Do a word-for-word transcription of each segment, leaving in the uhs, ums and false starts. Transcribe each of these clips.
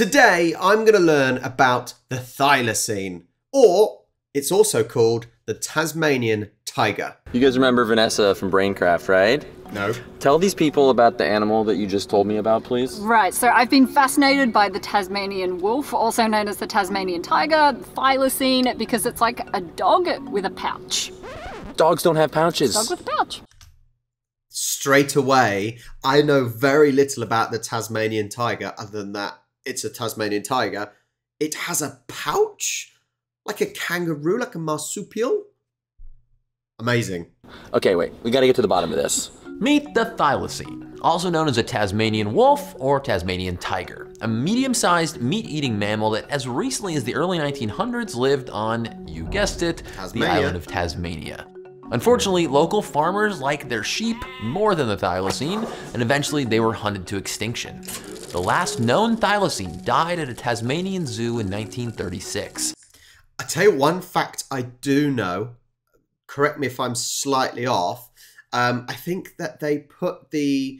Today, I'm going to learn about the thylacine, or it's also called the Tasmanian tiger. You guys remember Vanessa from BrainCraft, right? No. Tell these people about the animal that you just told me about, please. Right, so I've been fascinated by the Tasmanian wolf, also known as the Tasmanian tiger, thylacine, because it's like a dog with a pouch. Dogs don't have pouches. Dog with a pouch. Straight away, I know very little about the Tasmanian tiger other than that it's a Tasmanian tiger. It has a pouch? Like a kangaroo, like a marsupial? Amazing. Okay, wait, we gotta get to the bottom of this. Meet the thylacine, also known as a Tasmanian wolf or Tasmanian tiger, a medium-sized meat-eating mammal that as recently as the early nineteen hundreds lived on, you guessed it, Tasmania. The island of Tasmania. Unfortunately, local farmers liked their sheep more than the thylacine, and eventually they were hunted to extinction. The last known thylacine died at a Tasmanian zoo in nineteen thirty-six. I tell you one fact I do know, correct me if I'm slightly off, um, I think that they put the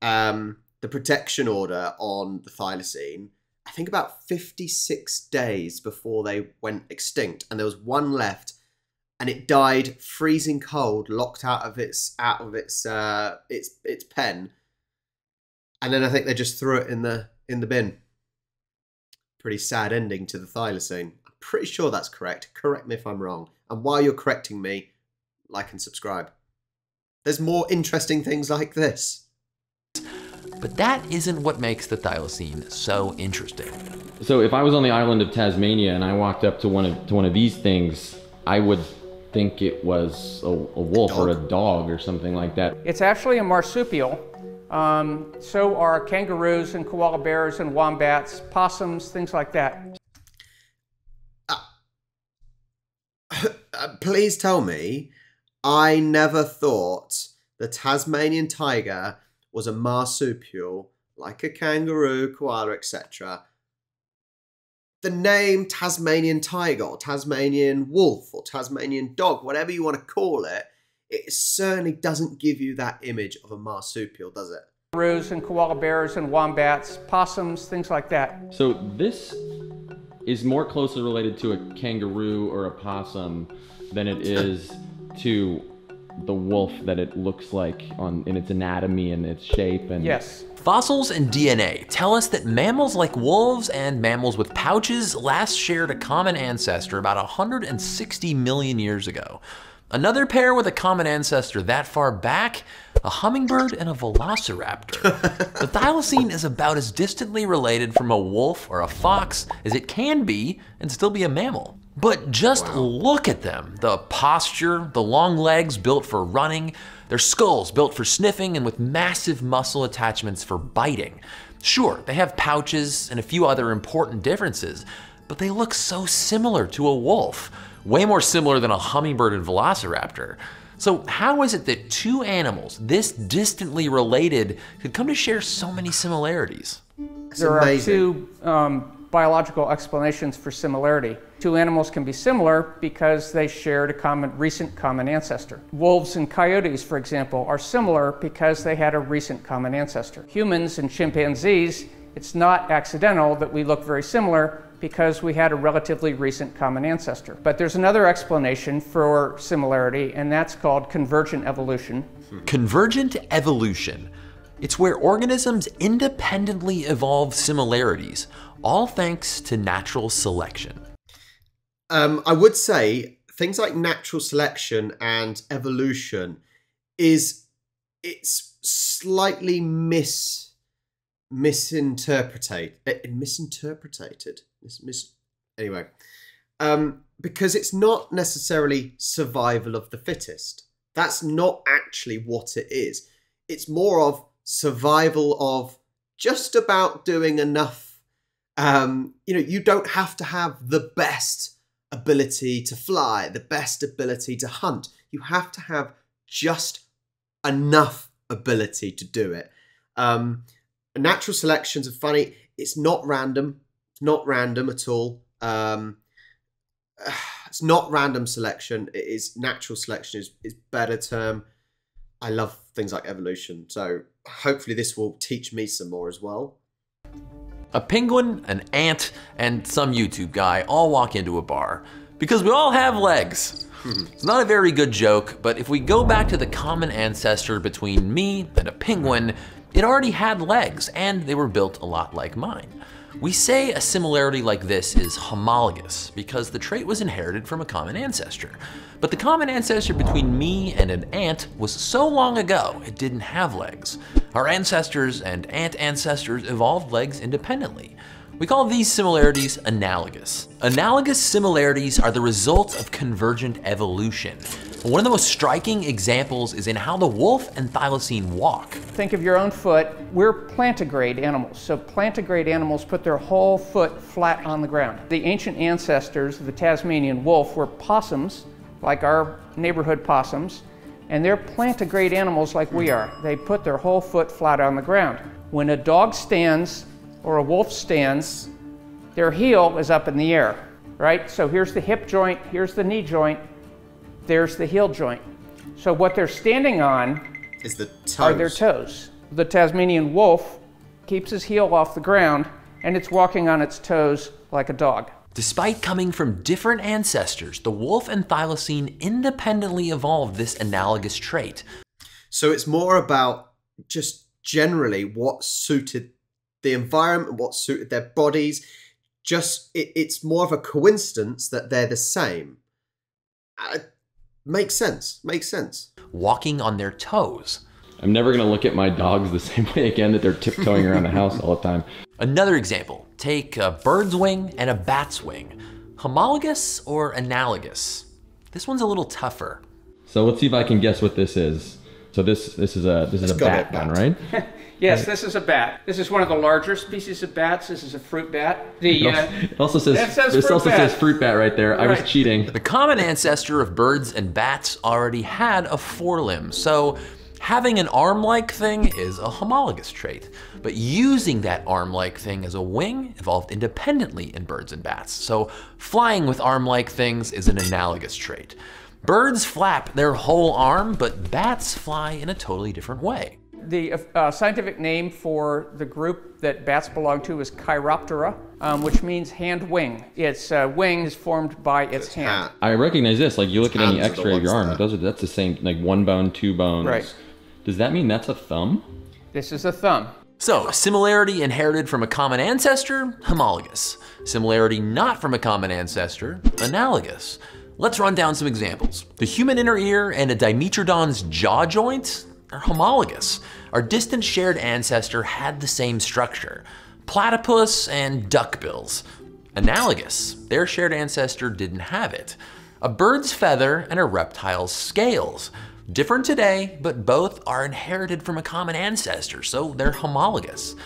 um, the protection order on the thylacine, I think about fifty-six days before they went extinct, and there was one left, and it died freezing cold, locked out of its out of its uh, its its pen, and then I think they just threw it in the in the bin. Pretty sad ending to the thylacine. I'm pretty sure that's correct. Correct me if I'm wrong. And while you're correcting me, like and subscribe. There's more interesting things like this. But that isn't what makes the thylacine so interesting. So if I was on the island of Tasmania and I walked up to one of to one of these things, I would think it was a, a wolf a or a dog or something like that. It's actually a marsupial. Um, so are kangaroos and koala bears and wombats, possums, things like that. Please tell me, I never thought the Tasmanian tiger was a marsupial like a kangaroo, koala, et cetera. The name Tasmanian tiger or Tasmanian wolf or Tasmanian dog, whatever you want to call it, it certainly doesn't give you that image of a marsupial, does it? Kangaroos and koala bears and wombats, possums, things like that. So this is more closely related to a kangaroo or a possum than it is to the wolf that it looks like on in its anatomy and its shape. And yes. Fossils and D N A tell us that mammals like wolves and mammals with pouches last shared a common ancestor about one hundred sixty million years ago. Another pair with a common ancestor that far back, a hummingbird and a velociraptor. The thylacine is about as distantly related from a wolf or a fox as it can be and still be a mammal. But just wow. Look at them. The posture, the long legs built for running, their skulls built for sniffing and with massive muscle attachments for biting. Sure, they have pouches and a few other important differences, but they look so similar to a wolf. Way more similar than a hummingbird and velociraptor. So how is it that two animals this distantly related could come to share so many similarities? That's there amazing. Are two um, biological explanations for similarity. Two animals can be similar because they shared a common, recent common ancestor. Wolves and coyotes, for example, are similar because they had a recent common ancestor. Humans and chimpanzees, it's not accidental that we look very similar because we had a relatively recent common ancestor. But there's another explanation for similarity, and that's called convergent evolution. Convergent evolution. It's where organisms independently evolve similarities, all thanks to natural selection. Um, I would say things like natural selection and evolution is, it's slightly mis- misinterpreted, misinterpreted, mis, mis anyway, um, because it's not necessarily survival of the fittest. That's not actually what it is. It's more of survival of just about doing enough. Um, you know, you don't have to have the best ability to fly, the best ability to hunt. You have to have just enough ability to do it. Um, Natural selections are funny. It's not random. It's not random at all. Um, it's not random selection. It is natural selection is is better term. I love things like evolution. So hopefully this will teach me some more as well. A penguin, an ant, and some YouTube guy all walk into a bar. Because we all have legs. It's not a very good joke, but if we go back to the common ancestor between me and a penguin, it already had legs, and they were built a lot like mine. We say a similarity like this is homologous because the trait was inherited from a common ancestor. But the common ancestor between me and an ant was so long ago, it didn't have legs. Our ancestors and ant ancestors evolved legs independently. We call these similarities analogous. Analogous similarities are the result of convergent evolution. One of the most striking examples is in how the wolf and thylacine walk. Think of your own foot. We're plantigrade animals. So plantigrade animals put their whole foot flat on the ground. The ancient ancestors of the Tasmanian wolf were possums, like our neighborhood possums, and they're plantigrade animals like we are. They put their whole foot flat on the ground. When a dog stands, or a wolf stands, their heel is up in the air, right? So here's the hip joint, here's the knee joint, there's the heel joint. So what they're standing on is the toes. Are their toes. The Tasmanian wolf keeps his heel off the ground and it's walking on its toes like a dog. Despite coming from different ancestors, the wolf and thylacine independently evolved this analogous trait. So it's more about just generally what suited the environment, what suited their bodies. Just it, it's more of a coincidence that they're the same. Uh, makes sense, makes sense. Walking on their toes. I'm never gonna look at my dogs the same way again, that they're tiptoeing around the house all the time. Another example, take a bird's wing and a bat's wing. Homologous or analogous? This one's a little tougher. So let's see if I can guess what this is. So this this is a this is Let's a bat, bat. One, right? Yes, this is a bat. This is one of the larger species of bats. This is a fruit bat. The, it also, uh, it also says, says this also bat. says fruit bat right there. Right. I was cheating. The common ancestor of birds and bats already had a forelimb, so having an arm-like thing is a homologous trait. But using that arm-like thing as a wing evolved independently in birds and bats. So flying with arm-like things is an analogous trait. Birds flap their whole arm, but bats fly in a totally different way. The uh, scientific name for the group that bats belong to is Chiroptera, um, which means hand wing. Its uh, wing is formed by its, its hand. hand. I recognize this. Like you look its at any X-ray of your arm, that. those are, that's the same. Like one bone, two bones. Right. Does that mean that's a thumb? This is a thumb. So, similarity inherited from a common ancestor, homologous. Similarity not from a common ancestor, analogous. Let's run down some examples. The human inner ear and a dimetrodon's jaw joint are homologous. Our distant shared ancestor had the same structure. Platypus and duckbills, analogous. Their shared ancestor didn't have it. A bird's feather and a reptile's scales. Different today, but both are inherited from a common ancestor, so they're homologous.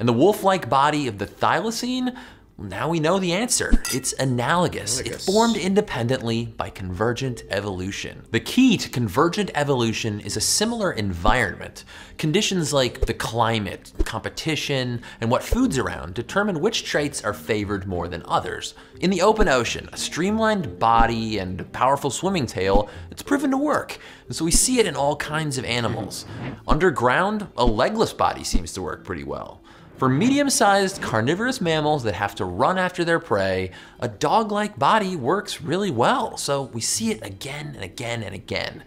And the wolf-like body of the thylacine, now we know the answer. It's analogous. It formed independently by convergent evolution. The key to convergent evolution is a similar environment. Conditions like the climate, competition, and what food's around determine which traits are favored more than others. In the open ocean, a streamlined body and a powerful swimming tail, it's proven to work. And so we see it in all kinds of animals. Underground, a legless body seems to work pretty well. For medium-sized carnivorous mammals that have to run after their prey, a dog-like body works really well. So we see it again and again and again.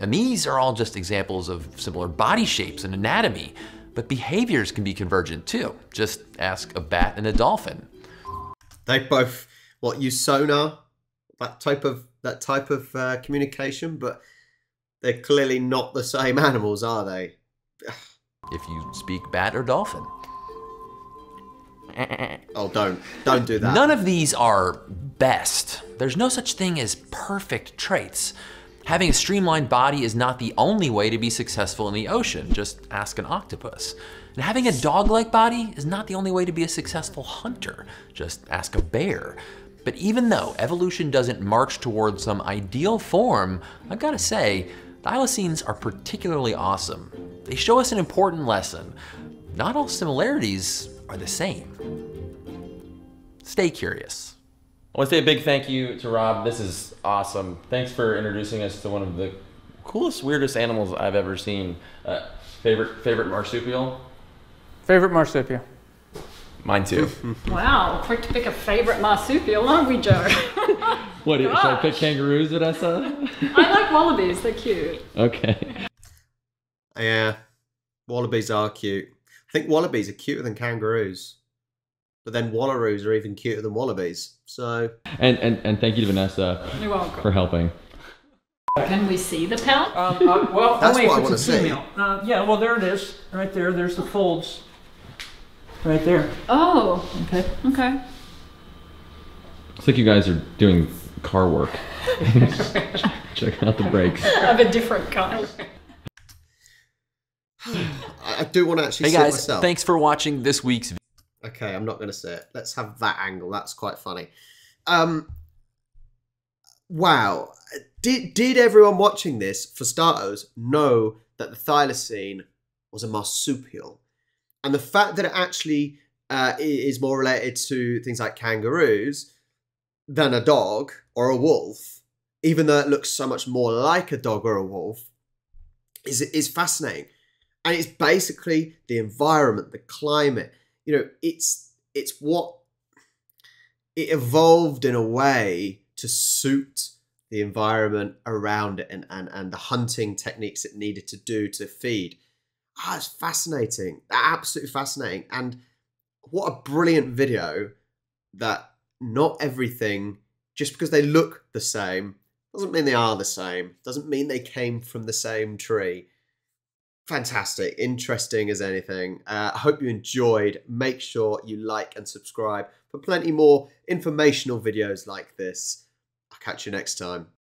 And these are all just examples of similar body shapes and anatomy, but behaviors can be convergent too. Just ask a bat and a dolphin. They both, what, use sonar, that type of, that type of uh, communication, but they're clearly not the same animals, are they? If you speak bat or dolphin. Oh, don't. Don't do that. None of these are best. There's no such thing as perfect traits. Having a streamlined body is not the only way to be successful in the ocean. Just ask an octopus. And having a dog-like body is not the only way to be a successful hunter. Just ask a bear. But even though evolution doesn't march towards some ideal form, I've got to say, thylacines are particularly awesome. They show us an important lesson. Not all similarities are the same. Stay curious. I want to say a big thank you to Rob. This is awesome. Thanks for introducing us to one of the coolest, weirdest animals I've ever seen. Uh, favorite, favorite marsupial? Favorite marsupial. Mine too. Wow, quick to pick a favorite marsupial, aren't we, Joe? What, should I pick kangaroos that I saw? I like wallabies, they're cute. Okay. Yeah, wallabies are cute. I think wallabies are cuter than kangaroos. But then wallaroos are even cuter than wallabies, so... And, and, and thank you to Vanessa You're welcome. for helping. Can we see the pout? Um, uh, well, That's wait, what I want to see. Uh, yeah, well, there it is. Right there, there's the folds. Right there. Oh. Okay. Okay. It's like you guys are doing car work. Checking out the brakes. Of a different kind. I do want to actually hey see guys, it myself. Thanks for watching this week's video. Okay, I'm not going to say it. Let's have that angle. That's quite funny. Um, wow. Did, did everyone watching this, for starters, know that the thylacine was a marsupial? And the fact that it actually uh, is more related to things like kangaroos than a dog or a wolf, even though it looks so much more like a dog or a wolf, is, is fascinating. And it's basically the environment, the climate. You know, it's it's what it evolved in a way to suit the environment around it and, and, and the hunting techniques it needed to do to feed. Ah, oh, it's fascinating. Absolutely fascinating. And what a brilliant video that not everything, just because they look the same, doesn't mean they are the same. Doesn't mean they came from the same tree. Fantastic, interesting as anything. Uh, I hope you enjoyed. Make sure you like and subscribe for plenty more informational videos like this. I'll catch you next time.